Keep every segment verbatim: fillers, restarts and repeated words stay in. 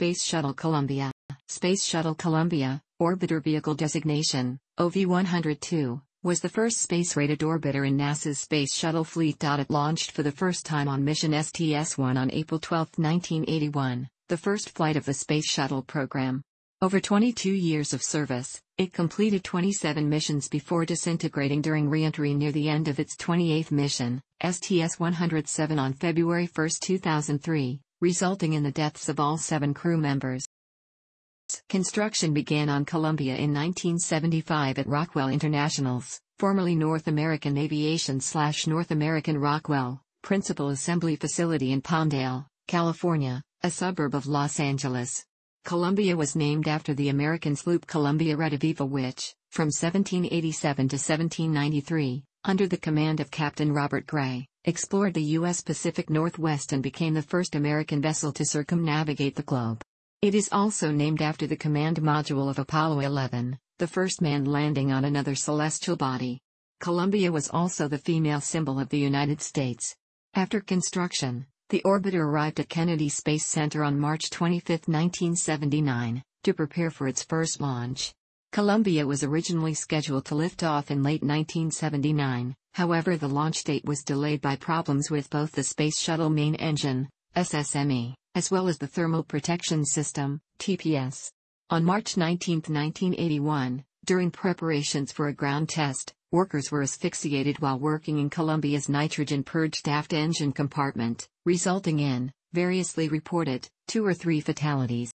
Space Shuttle Columbia, Space Shuttle Columbia, Orbiter Vehicle Designation, O V one oh two, was the first space-rated orbiter in NASA's Space Shuttle fleet. It launched for the first time on mission S T S one on April twelfth nineteen eighty-one, the first flight of the Space Shuttle program. Over twenty-two years of service, it completed twenty-seven missions before disintegrating during re-entry near the end of its twenty-eighth mission, S T S one oh seven, on February first two thousand three, resulting in the deaths of all seven crew members. Construction began on Columbia in nineteen seventy-five at Rockwell International's, formerly North American Aviation slash North American Rockwell, principal assembly facility in Palmdale, California, a suburb of Los Angeles. Columbia was named after the American sloop Columbia Rediviva, which, from seventeen eighty-seven to seventeen ninety-three, under the command of Captain Robert Gray, explored the U S Pacific Northwest and became the first American vessel to circumnavigate the globe. It is also named after the command module of Apollo eleven, the first manned landing on another celestial body. Columbia was also the female symbol of the United States. After construction, the orbiter arrived at Kennedy Space Center on March twenty-fifth nineteen seventy-nine, to prepare for its first launch. Columbia was originally scheduled to lift off in late nineteen seventy-nine, however the launch date was delayed by problems with both the Space Shuttle Main Engine, S S M E, as well as the Thermal Protection System, T P S. On March nineteenth nineteen eighty-one, during preparations for a ground test, workers were asphyxiated while working in Columbia's nitrogen-purged aft engine compartment, resulting in, variously reported, two or three fatalities.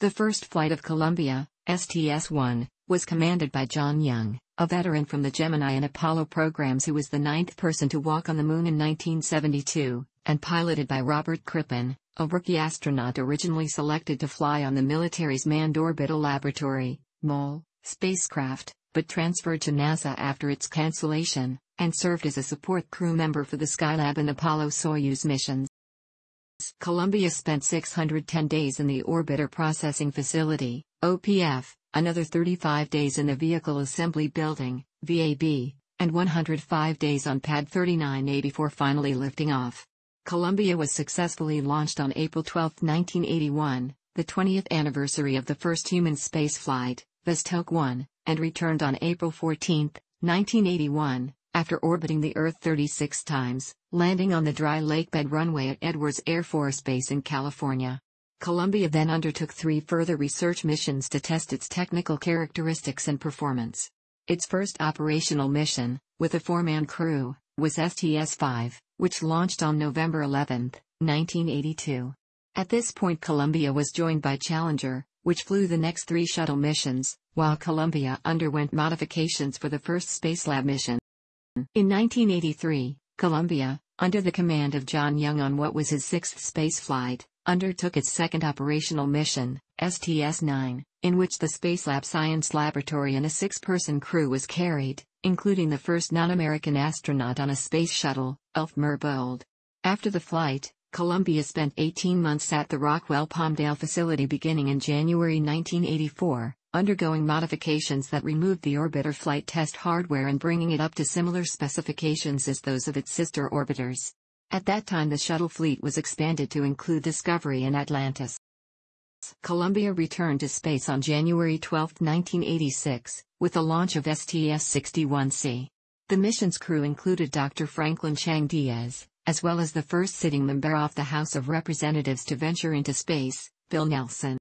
The first flight of Columbia, S T S one, was commanded by John Young, a veteran from the Gemini and Apollo programs who was the ninth person to walk on the Moon in nineteen seventy-two, and piloted by Robert Crippen, a rookie astronaut originally selected to fly on the military's Manned Orbital Laboratory, M O L, spacecraft, but transferred to NASA after its cancellation, and served as a support crew member for the Skylab and Apollo-Soyuz missions. Columbia spent six hundred ten days in the Orbiter Processing Facility, O P F, another thirty-five days in the Vehicle Assembly Building, V A B, and one hundred five days on Pad thirty-nine A before finally lifting off. Columbia was successfully launched on April twelfth nineteen eighty-one, the twentieth anniversary of the first human spaceflight, Vostok one, and returned on April fourteenth nineteen eighty-one, after orbiting the Earth thirty-six times, landing on the dry lakebed runway at Edwards Air Force Base in California. Columbia then undertook three further research missions to test its technical characteristics and performance. Its first operational mission, with a four-man crew, was S T S five, which launched on November eleventh nineteen eighty-two. At this point Columbia was joined by Challenger, which flew the next three shuttle missions, while Columbia underwent modifications for the first Spacelab mission. In nineteen eighty-three, Columbia, under the command of John Young on what was his sixth spaceflight, undertook its second operational mission, S T S nine, in which the Spacelab Science Laboratory and a six-person crew was carried, including the first non-American astronaut on a space shuttle, Elmer Bold. After the flight, Columbia spent eighteen months at the Rockwell Palmdale facility beginning in January nineteen eighty-four, undergoing modifications that removed the orbiter flight test hardware and bringing it up to similar specifications as those of its sister orbiters. At that time the shuttle fleet was expanded to include Discovery and Atlantis. Columbia returned to space on January twelfth nineteen eighty-six, with the launch of S T S sixty-one C. The mission's crew included Doctor Franklin Chang Diaz, as well as the first sitting member of the House of Representatives to venture into space, Bill Nelson.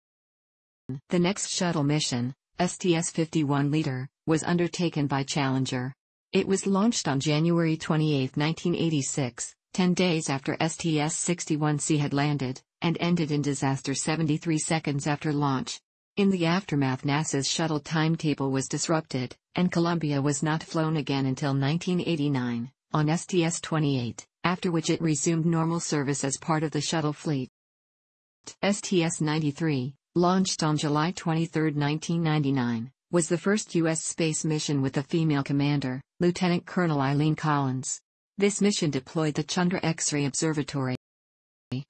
The next shuttle mission, S T S fifty-one Leader, was undertaken by Challenger. It was launched on January twenty-eighth nineteen eighty-six, ten days after S T S sixty-one C had landed, and ended in disaster seventy-three seconds after launch. In the aftermath, NASA's shuttle timetable was disrupted, and Columbia was not flown again until nineteen eighty-nine, on S T S twenty-eight. After which it resumed normal service as part of the shuttle fleet. S T S ninety-three, launched on July twenty-third nineteen ninety-nine, was the first U S space mission with a female commander, Lieutenant Colonel Eileen Collins. This mission deployed the Chandra X-ray Observatory.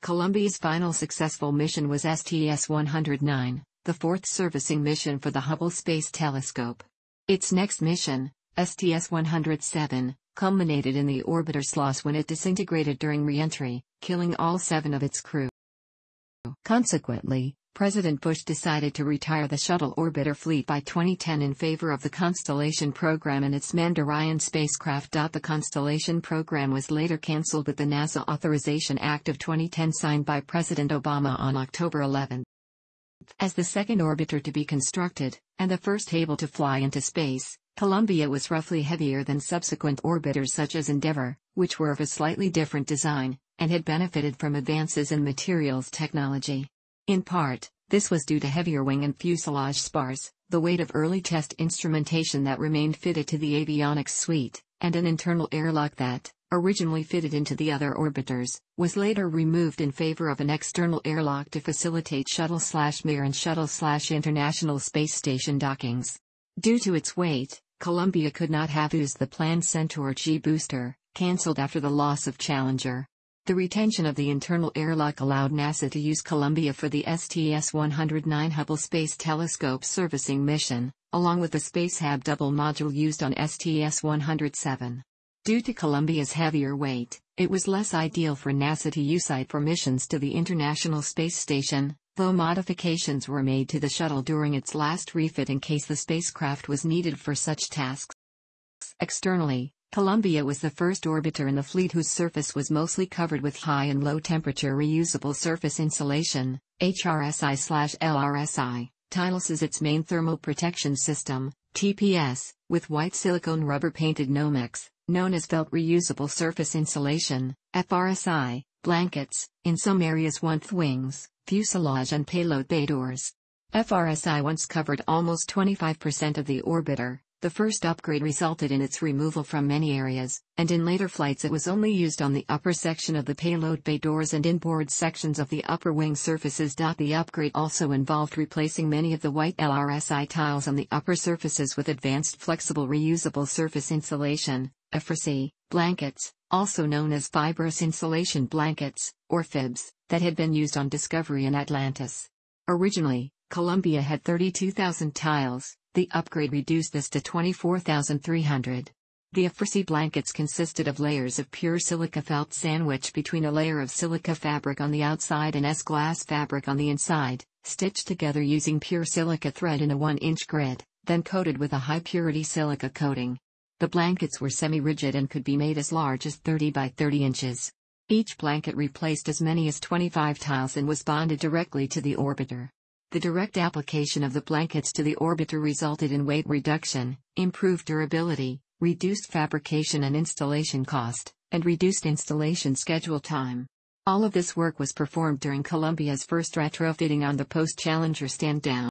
Columbia's final successful mission was S T S one oh nine, the fourth servicing mission for the Hubble Space Telescope. Its next mission, S T S one oh seven, culminated in the orbiter's loss when it disintegrated during re-entry, killing all seven of its crew. Consequently, President Bush decided to retire the shuttle orbiter fleet by twenty ten in favor of the Constellation program and its manned Orion spacecraft. The Constellation program was later cancelled with the NASA Authorization Act of twenty ten signed by President Obama on October eleventh. As the second orbiter to be constructed, and the first able to fly into space, Columbia was roughly heavier than subsequent orbiters such as Endeavour, which were of a slightly different design, and had benefited from advances in materials technology. In part, this was due to heavier wing and fuselage spars, the weight of early test instrumentation that remained fitted to the avionics suite, and an internal airlock that, originally fitted into the other orbiters, was later removed in favor of an external airlock to facilitate shuttle-slash-Mir and shuttle-slash-International Space Station dockings. Due to its weight, Columbia could not have used the planned Centaur G booster, cancelled after the loss of Challenger. The retention of the internal airlock allowed NASA to use Columbia for the S T S one oh nine Hubble Space Telescope servicing mission, along with the Spacelab double module used on S T S one oh seven. Due to Columbia's heavier weight, it was less ideal for NASA to use it for missions to the International Space Station, though modifications were made to the shuttle during its last refit in case the spacecraft was needed for such tasks. Externally, Columbia was the first orbiter in the fleet whose surface was mostly covered with high and low temperature reusable surface insulation, H R S I slash L R S I, Tiles is its main Thermal Protection System, T P S, with white silicone rubber painted Nomex, known as felt reusable surface insulation, F R S I, blankets, in some areas one-foot wings, fuselage and payload bay doors. F R S I once covered almost twenty-five percent of the orbiter. The first upgrade resulted in its removal from many areas, and in later flights it was only used on the upper section of the payload bay doors and inboard sections of the upper wing surfaces. The upgrade also involved replacing many of the white L R S I tiles on the upper surfaces with advanced flexible reusable surface insulation, F R S I, blankets, also known as fibrous insulation blankets, or fibs, that had been used on Discovery and Atlantis. Originally, Columbia had thirty-two thousand tiles. The upgrade reduced this to twenty-four thousand three hundred. The F R S I blankets consisted of layers of pure silica felt sandwiched between a layer of silica fabric on the outside and S-glass fabric on the inside, stitched together using pure silica thread in a one-inch grid, then coated with a high-purity silica coating. The blankets were semi-rigid and could be made as large as thirty by thirty inches. Each blanket replaced as many as twenty-five tiles and was bonded directly to the orbiter. The direct application of the blankets to the orbiter resulted in weight reduction, improved durability, reduced fabrication and installation cost, and reduced installation schedule time. All of this work was performed during Columbia's first retrofitting on the post-Challenger stand-down.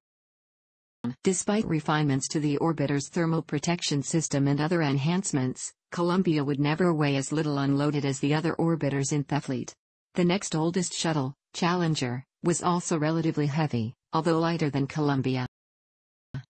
Despite refinements to the orbiter's thermal protection system and other enhancements, Columbia would never weigh as little unloaded as the other orbiters in the fleet. The next oldest shuttle, Challenger, was also relatively heavy, although lighter than Columbia.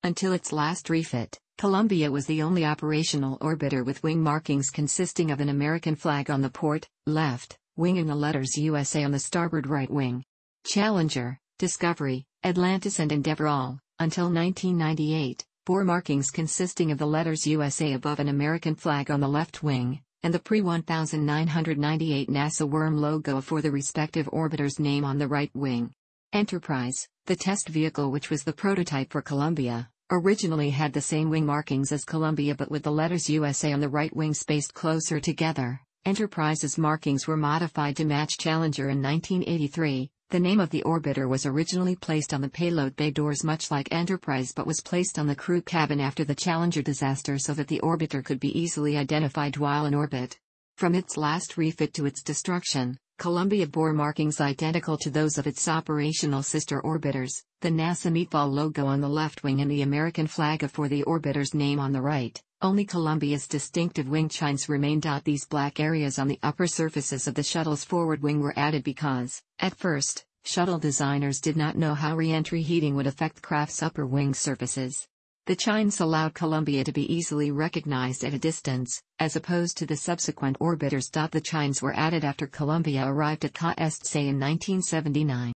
Until its last refit, Columbia was the only operational orbiter with wing markings consisting of an American flag on the port, left, wing and the letters U S A on the starboard right wing. Challenger, Discovery, Atlantis and Endeavour all, until nineteen ninety-eight, bore markings consisting of the letters U S A above an American flag on the left wing, and the pre nineteen ninety-eight NASA worm logo for the respective orbiter's name on the right wing. Enterprise, the test vehicle which was the prototype for Columbia, originally had the same wing markings as Columbia but with the letters U S A on the right wing spaced closer together. Enterprise's markings were modified to match Challenger in nineteen eighty-three. The name of the orbiter was originally placed on the payload bay doors much like Enterprise but was placed on the crew cabin after the Challenger disaster so that the orbiter could be easily identified while in orbit. From its last refit to its destruction, Columbia bore markings identical to those of its operational sister orbiters, the NASA meatball logo on the left wing and the American flag for the orbiter's name on the right. Only Columbia's distinctive wing chines remained. These black areas on the upper surfaces of the shuttle's forward wing were added because, at first, shuttle designers did not know how re-entry heating would affect craft's upper wing surfaces. The chines allowed Columbia to be easily recognized at a distance, as opposed to the subsequent orbiters. The chines were added after Columbia arrived at K S T S A in nineteen seventy-nine.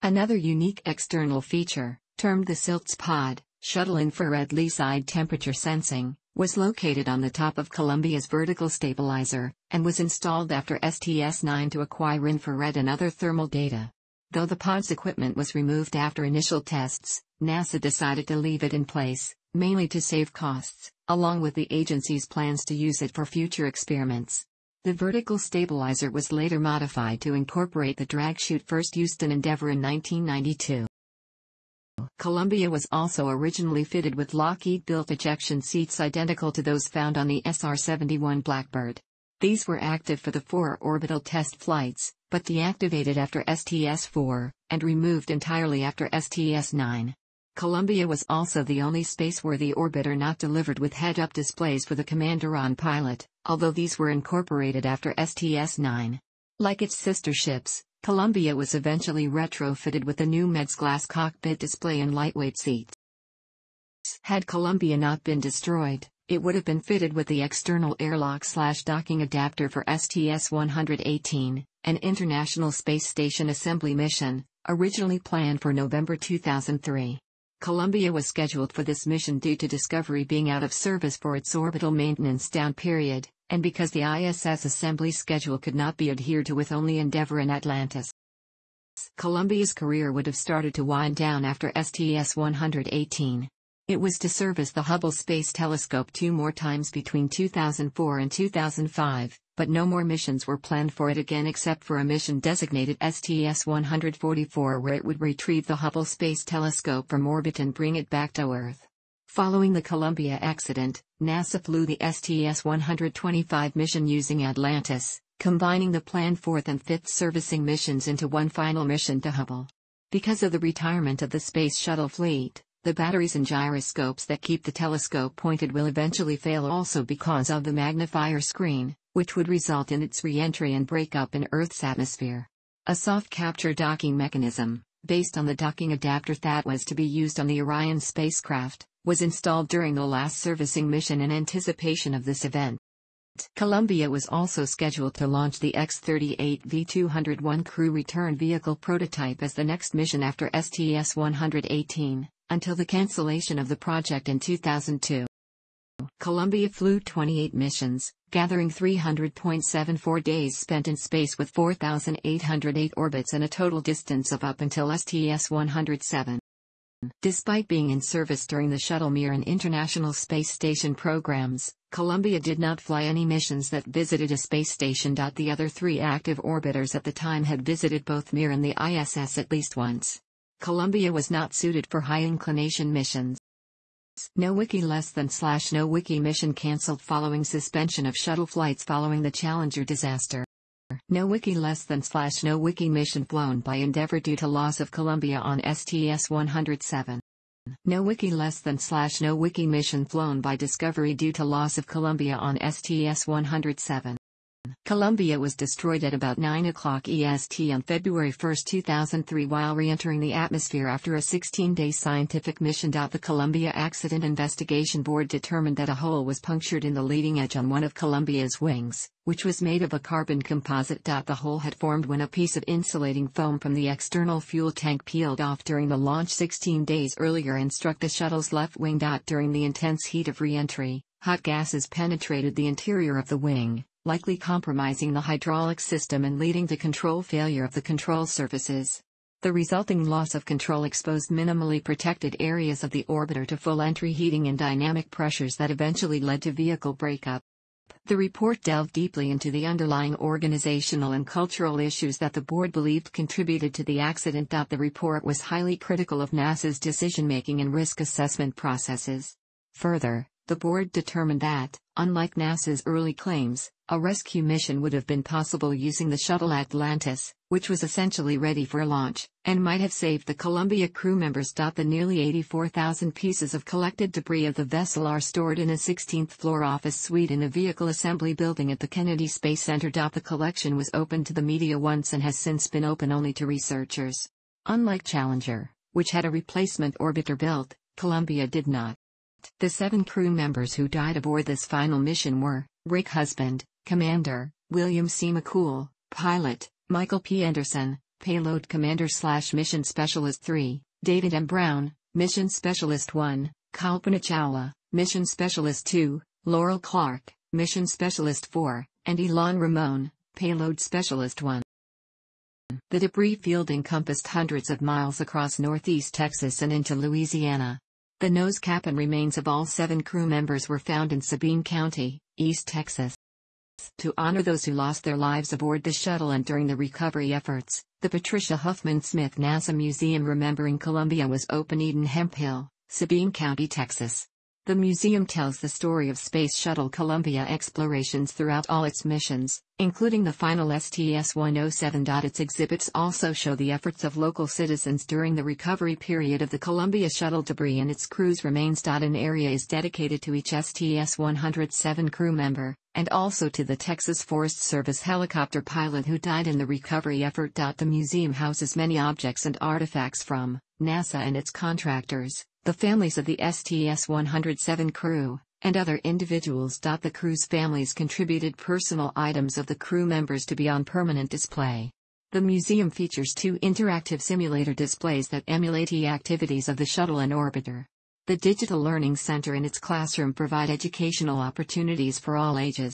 Another unique external feature, termed the SILTS pod, Shuttle Infrared Lee-Side Temperature Sensing, was located on the top of Columbia's vertical stabilizer, and was installed after S T S nine to acquire infrared and other thermal data. Though the pod's equipment was removed after initial tests, NASA decided to leave it in place, mainly to save costs, along with the agency's plans to use it for future experiments. The vertical stabilizer was later modified to incorporate the drag chute first used in Endeavour in nineteen ninety-two. Columbia was also originally fitted with Lockheed-built ejection seats identical to those found on the S R seventy-one Blackbird. These were active for the four orbital test flights, but deactivated after S T S four, and removed entirely after S T S nine. Columbia was also the only spaceworthy orbiter not delivered with head-up displays for the commander on pilot, although these were incorporated after S T S nine. Like its sister ships, Columbia was eventually retrofitted with the new M E D's glass cockpit display and lightweight seats. Had Columbia not been destroyed, it would have been fitted with the external airlock-slash-docking adapter for S T S one eighteen, an International Space Station assembly mission, originally planned for November two thousand three. Columbia was scheduled for this mission due to Discovery being out of service for its orbital maintenance down period, and because the I S S assembly schedule could not be adhered to with only Endeavour and Atlantis. Columbia's career would have started to wind down after S T S one eighteen. It was to serve as the Hubble Space Telescope two more times between two thousand four and two thousand five, but no more missions were planned for it again except for a mission designated S T S one forty-four where it would retrieve the Hubble Space Telescope from orbit and bring it back to Earth. Following the Columbia accident, NASA flew the S T S one twenty-five mission using Atlantis, combining the planned fourth and fifth servicing missions into one final mission to Hubble. Because of the retirement of the Space Shuttle fleet, the batteries and gyroscopes that keep the telescope pointed will eventually fail also because of the magnifier screen, which would result in its re-entry and breakup in Earth's atmosphere. A soft capture docking mechanism, based on the docking adapter that was to be used on the Orion spacecraft, was installed during the last servicing mission in anticipation of this event. Columbia was also scheduled to launch the X thirty-eight V two oh one crew return vehicle prototype as the next mission after S T S one eighteen. Until the cancellation of the project in two thousand two. Columbia flew twenty-eight missions, gathering three hundred point seven four days spent in space with four thousand eight hundred eight orbits and a total distance of up until S T S one oh seven. Despite being in service during the Shuttle-Mir and International Space Station programs, Columbia did not fly any missions that visited a space station. The other three active orbiters at the time had visited both Mir and the I S S at least once. Columbia was not suited for high-inclination missions. No wiki less than slash no wiki mission cancelled following suspension of shuttle flights following the Challenger disaster. No wiki less than slash no wiki mission flown by Endeavour due to loss of Columbia on S T S one oh seven. No wiki less than slash no wiki mission flown by Discovery due to loss of Columbia on S T S one oh seven. Columbia was destroyed at about nine o'clock E S T on February first two thousand three while re-entering the atmosphere after a sixteen-day scientific mission. The Columbia Accident Investigation Board determined that a hole was punctured in the leading edge on one of Columbia's wings, which was made of a carbon composite. The hole had formed when a piece of insulating foam from the external fuel tank peeled off during the launch sixteen days earlier and struck the shuttle's left wing. During the intense heat of re-entry, hot gases penetrated the interior of the wing, likely compromising the hydraulic system and leading to control failure of the control surfaces. The resulting loss of control exposed minimally protected areas of the orbiter to full entry heating and dynamic pressures that eventually led to vehicle breakup. The report delved deeply into the underlying organizational and cultural issues that the board believed contributed to the accident. The report was highly critical of NASA's decision-making and risk assessment processes. Further, the board determined that, unlike NASA's early claims, a rescue mission would have been possible using the shuttle Atlantis, which was essentially ready for launch, and might have saved the Columbia crew members. The nearly eighty-four thousand pieces of collected debris of the vessel are stored in a sixteenth floor office suite in the Vehicle Assembly Building at the Kennedy Space Center. The collection was open to the media once and has since been open only to researchers. Unlike Challenger, which had a replacement orbiter built, Columbia did not. The seven crew members who died aboard this final mission were Rick Husband, Commander, William C. McCool, Pilot, Michael P. Anderson, Payload Commander slash Mission Specialist three, David M. Brown, Mission Specialist one, Kalpana Chawla, Mission Specialist two, Laurel Clark, Mission Specialist four, and Elon Ramon, Payload Specialist one. the debris field encompassed hundreds of miles across northeast Texas and into Louisiana. The nose cap and remains of all seven crew members were found in Sabine County, East Texas. To honor those who lost their lives aboard the shuttle and during the recovery efforts, the Patricia Huffman Smith NASA Museum Remembering Columbia was opened in Hemp Hill, Sabine County, Texas. The museum tells the story of Space Shuttle Columbia explorations throughout all its missions, including the final S T S one oh seven. Its exhibits also show the efforts of local citizens during the recovery period of the Columbia shuttle debris and its crew's remains. An area is dedicated to each S T S one oh seven crew member, and also to the Texas Forest Service helicopter pilot who died in the recovery effort. The museum houses many objects and artifacts from NASA and its contractors, the families of the S T S one oh seven crew, and other individuals. The crew's families contributed personal items of the crew members to be on permanent display. The museum features two interactive simulator displays that emulate the activities of the shuttle and orbiter. The Digital Learning Center and its classroom provide educational opportunities for all ages.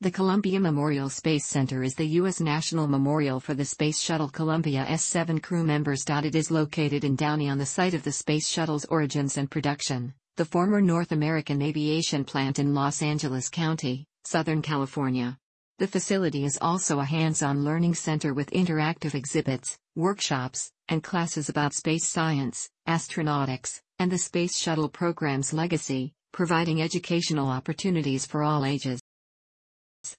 The Columbia Memorial Space Center is the U S National Memorial for the Space Shuttle Columbia S seven crew members. It is located in Downey on the site of the Space Shuttle's origins and production, the former North American Aviation Plant in Los Angeles County, Southern California. The facility is also a hands-on learning center with interactive exhibits, workshops, and classes about space science, astronautics, and the Space Shuttle program's legacy, providing educational opportunities for all ages.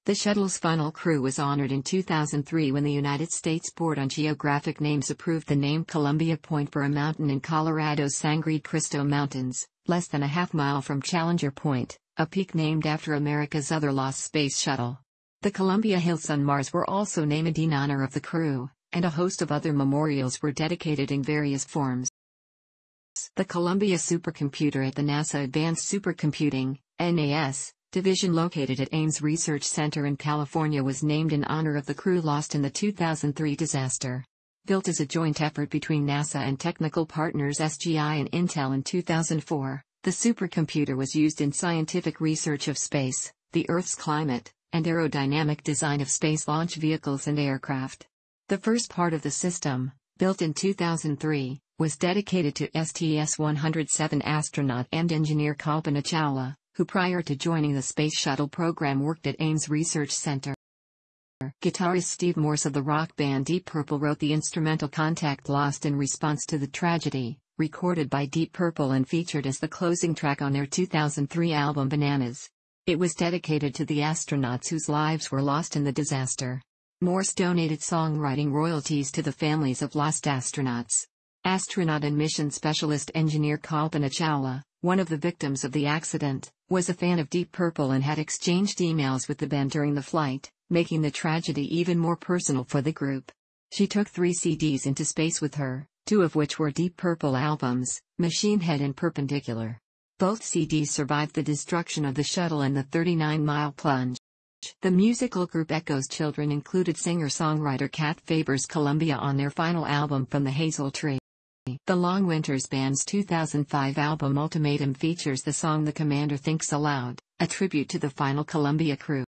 The shuttle's final crew was honored in two thousand three when the United States Board on Geographic Names approved the name Columbia Point for a mountain in Colorado's Sangre Cristo Mountains, less than a half mile from Challenger Point, a peak named after America's other lost space shuttle. The Columbia Hills on Mars were also named in honor of the crew, and a host of other memorials were dedicated in various forms. The Columbia supercomputer at the NASA Advanced Supercomputing, N A S, division located at Ames Research Center in California was named in honor of the crew lost in the two thousand three disaster. Built as a joint effort between NASA and technical partners S G I and Intel in two thousand four, the supercomputer was used in scientific research of space, the Earth's climate, and aerodynamic design of space launch vehicles and aircraft. The first part of the system, built in two thousand three, was dedicated to S T S one oh seven astronaut and engineer Kalpana Chawla, who prior to joining the Space Shuttle program worked at Ames Research Center. Guitarist Steve Morse of the rock band Deep Purple wrote the instrumental Contact Lost in response to the tragedy, recorded by Deep Purple and featured as the closing track on their two thousand three album Bananas. It was dedicated to the astronauts whose lives were lost in the disaster. Morse donated songwriting royalties to the families of lost astronauts. Astronaut and mission specialist engineer Kalpana Chawla, one of the victims of the accident, was a fan of Deep Purple and had exchanged emails with the band during the flight, making the tragedy even more personal for the group. She took three C Ds into space with her, two of which were Deep Purple albums, Machine Head and Perpendicular. Both C Ds survived the destruction of the shuttle and the thirty-nine mile plunge. The musical group Echo's children included singer-songwriter Cat Faber's Columbia on their final album From the Hazel Tree. The Long Winters Band's two thousand five album Ultimatum features the song The Commander Thinks Aloud, a tribute to the final Columbia crew.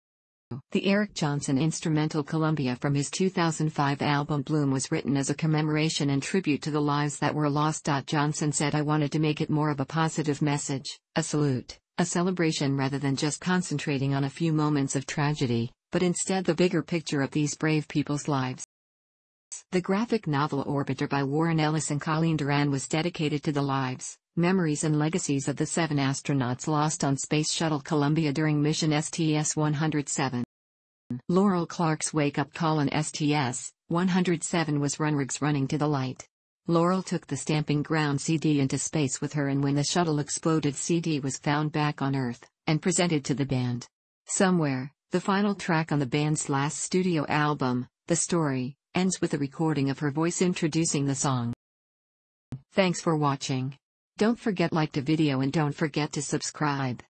The Eric Johnson instrumental Columbia from his two thousand five album Bloom was written as a commemoration and tribute to the lives that were lost. Johnson said, "I wanted to make it more of a positive message, a salute, a celebration rather than just concentrating on a few moments of tragedy, but instead the bigger picture of these brave people's lives." The graphic novel Orbiter by Warren Ellis and Colleen Duran was dedicated to the lives, memories and legacies of the seven astronauts lost on Space Shuttle Columbia during mission S T S one oh seven. Laurel Clark's wake-up call on S T S one oh seven was Runrig's Running to the Light. Laurel took the Stamping Ground C D into space with her, and when the shuttle exploded, C D was found back on Earth, and presented to the band. Somewhere, the final track on the band's last studio album, The Story, ends with a recording of her voice introducing the song. Thanks for watching. Don't forget to like the video and don't forget to subscribe.